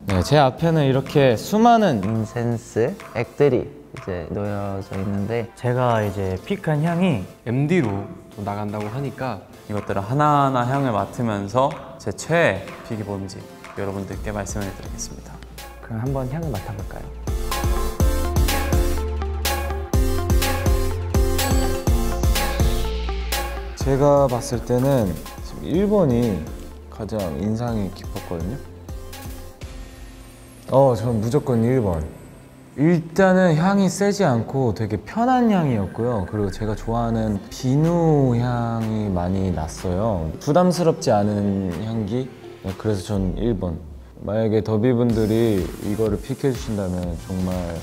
네, 제 앞에는 이렇게 수많은 인센스 액들이 이제 놓여져 있는데, 제가 이제 픽한 향이 MD로 또 나간다고 하니까 이것들을 하나하나 향을 맡으면서 제 최애 픽이 뭔지 여러분들께 말씀을 드리겠습니다. 그럼 한번 향을 맡아볼까요? 제가 봤을 때는 지금 1번이 가장 인상이 깊었거든요. 저는 무조건 1번. 일단은 향이 세지 않고 되게 편한 향이었고요. 그리고 제가 좋아하는 비누 향이 많이 났어요. 부담스럽지 않은 향기? 네, 그래서 전 1번. 만약에 더비분들이 이거를 픽해주신다면 정말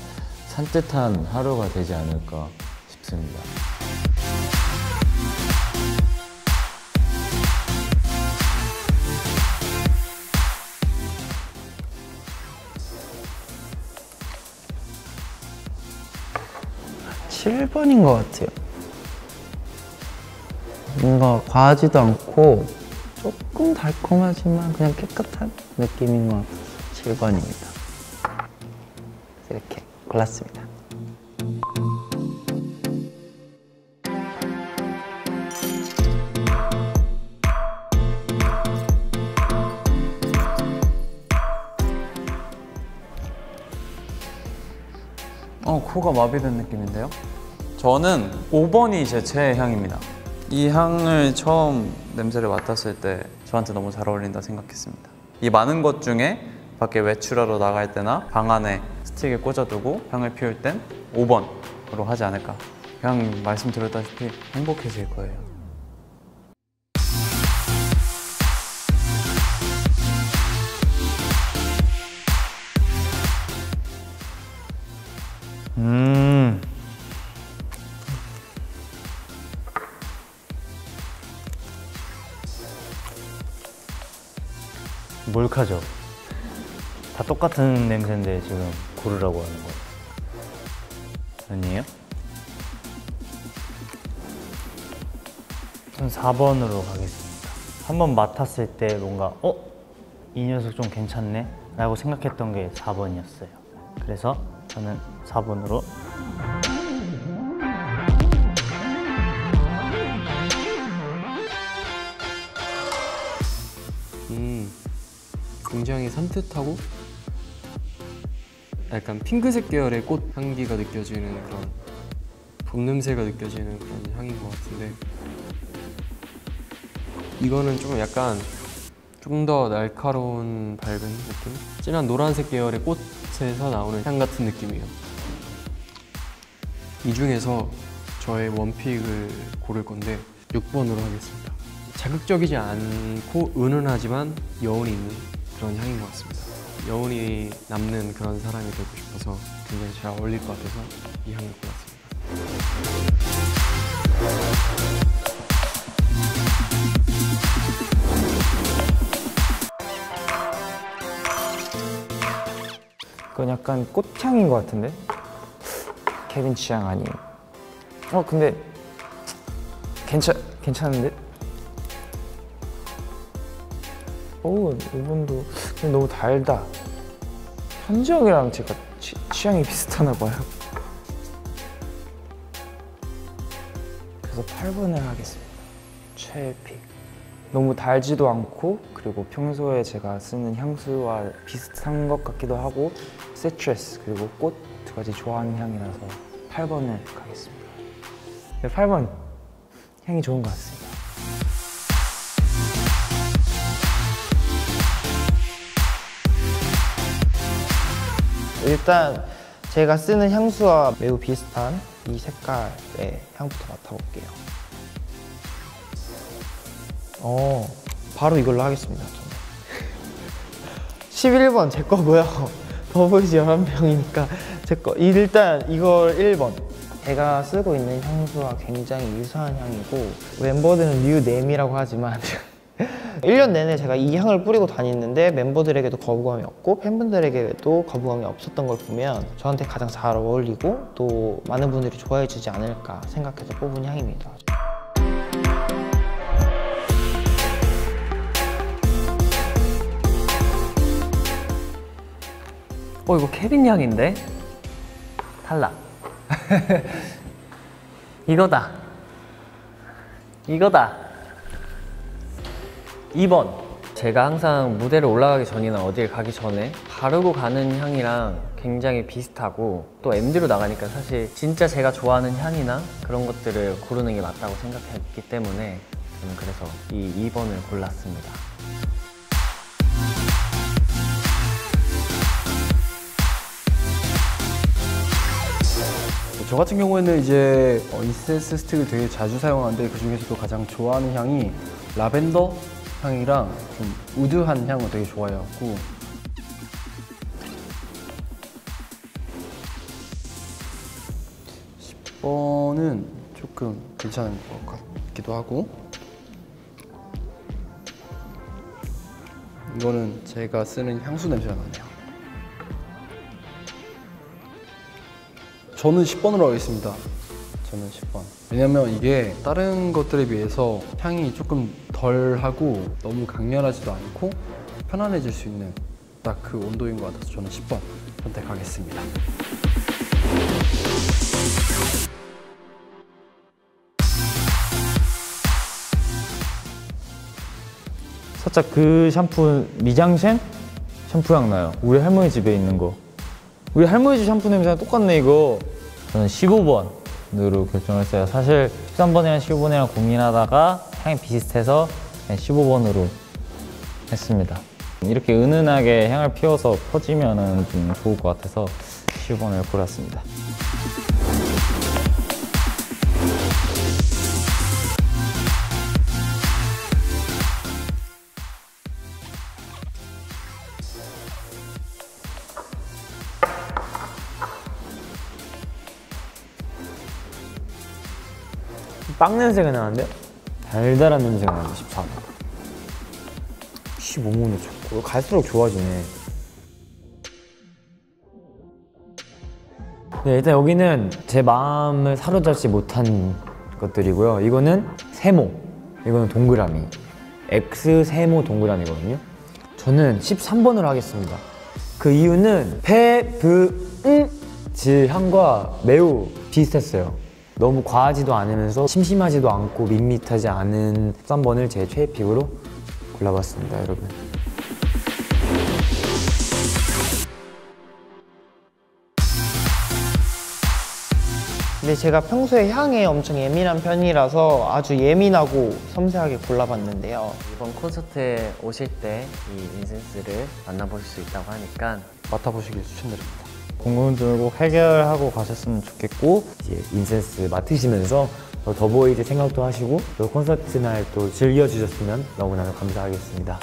산뜻한 하루가 되지 않을까 싶습니다. 아, 7번인 것 같아요. 뭔가 과하지도 않고 조금 달콤하지만 그냥 깨끗한 느낌인 것 같아요. 7번입니다. 이렇게 골랐습니다. 코가 마비된 느낌인데요? 저는 5번이 제 최애 향입니다. 이 향을 처음 냄새를 맡았을 때 저한테 너무 잘 어울린다 생각했습니다. 이 많은 것 중에 밖에 외출하러 나갈 때나 방 안에 스틱을 꽂아두고 향을 피울 땐 5번으로 하지 않을까. 그냥 말씀드렸다시피 행복해질 거예요. 몰카죠. 다 똑같은 냄새인데 지금 고르라고 하는 거 아니에요? 전 4번으로 가겠습니다. 한번 맡았을 때 뭔가 이 녀석 좀 괜찮네? 라고 생각했던 게 4번이었어요. 그래서 저는 4번으로. 굉장히 산뜻하고 약간 핑크색 계열의 꽃 향기가 느껴지는 그런 봄 냄새가 느껴지는 그런 향인 것 같은데, 이거는 좀 약간 좀 더 날카로운 밝은 느낌? 진한 노란색 계열의 꽃에서 나오는 향 같은 느낌이에요. 이 중에서 저의 원픽을 고를 건데 6번으로 하겠습니다. 자극적이지 않고 은은하지만 여운이 있는 그런 향인 것 같습니다. 여운이 남는 그런 사람이 되고 싶어서 굉장히 잘 어울릴 것 같아서 이 향을 골랐습니다. 그건 약간 꽃향인 것 같은데? 케빈 취향 아니에요? 근데 괜찮은데? 이분도 너무 달다. 현지 형이랑 제가 취향이 비슷하나 봐요. 그래서 8번을 하겠습니다. 최애 픽. 너무 달지도 않고, 그리고 평소에 제가 쓰는 향수와 비슷한 것 같기도 하고, 세트레스 그리고 꽃 두 가지 좋아하는 향이라서 8번을 가겠습니다. 네, 8번 향이 좋은 것 같습니다. 일단 제가 쓰는 향수와 매우 비슷한 이 색깔의 향부터 맡아볼게요. 바로 이걸로 하겠습니다. 저는. 11번 제 거고요. 더보이즈 11명이니까 제 거. 일단 이걸 1번. 제가 쓰고 있는 향수와 굉장히 유사한 향이고, 멤버들은 류 네미라고 하지만 1년 내내 제가 이 향을 뿌리고 다니는데 멤버들에게도 거부감이 없고 팬분들에게도 거부감이 없었던 걸 보면 저한테 가장 잘 어울리고 또 많은 분들이 좋아해 주지 않을까 생각해서 뽑은 향입니다. 이거 케빈 향인데? 탈락. 이거다. 이거다. 2번. 제가 항상 무대를 올라가기 전이나 어딜 가기 전에 바르고 가는 향이랑 굉장히 비슷하고 또 MD로 나가니까 사실 진짜 제가 좋아하는 향이나 그런 것들을 고르는 게 맞다고 생각했기 때문에 저는 그래서 이 2번을 골랐습니다. 저 같은 경우에는 이제 인센스 스틱을 되게 자주 사용하는데 그 중에서도 가장 좋아하는 향이 라벤더 향이랑 좀 우드한 향을 되게 좋아해갖고 (10번은) 조금 괜찮은 것 같기도 하고, 이거는 제가 쓰는 향수 냄새가 나네요. 저는 10번으로 하겠습니다. 저는 10번. 왜냐면 이게 다른 것들에 비해서 향이 조금 덜하고 너무 강렬하지도 않고 편안해질 수 있는 딱 그 온도인 것 같아서 저는 10번 선택하겠습니다. 살짝 그 샴푸 미장센 샴푸향 나요. 우리 할머니 집에 있는 거. 우리 할머니 집 샴푸 냄새랑 똑같네 이거. 저는 15번으로 결정을 했어요. 사실 13번이랑 15번이랑 고민하다가 향이 비슷해서 그냥 15번으로 했습니다. 이렇게 은은하게 향을 피워서 퍼지면 좀 좋을 것 같아서 15번을 골랐습니다. 빵 냄새가 나는데? 달달한 냄새가 나는데 14번. 15번도 좋고 갈수록 좋아지네. 네, 일단 여기는 제 마음을 사로잡지 못한 것들이고요. 이거는 세모, 이거는 동그라미, X 세모 동그라미거든요. 저는 13번으로 하겠습니다. 그 이유는 페브음질 향과 매우 비슷했어요. 너무 과하지도 않으면서 심심하지도 않고 밋밋하지 않은 13번을 제 최애 픽으로 골라봤습니다, 여러분. 근데 제가 평소에 향에 엄청 예민한 편이라서 아주 예민하고 섬세하게 골라봤는데요. 이번 콘서트에 오실 때 이 인센스를 만나보실 수 있다고 하니까 맡아보시길 추천드립니다. 궁금증을 꼭 해결하고 가셨으면 좋겠고, 이제 인센스 맡으시면서 더 보이즈 생각도 하시고 또 콘서트 날 또 즐겨주셨으면 너무나 감사하겠습니다.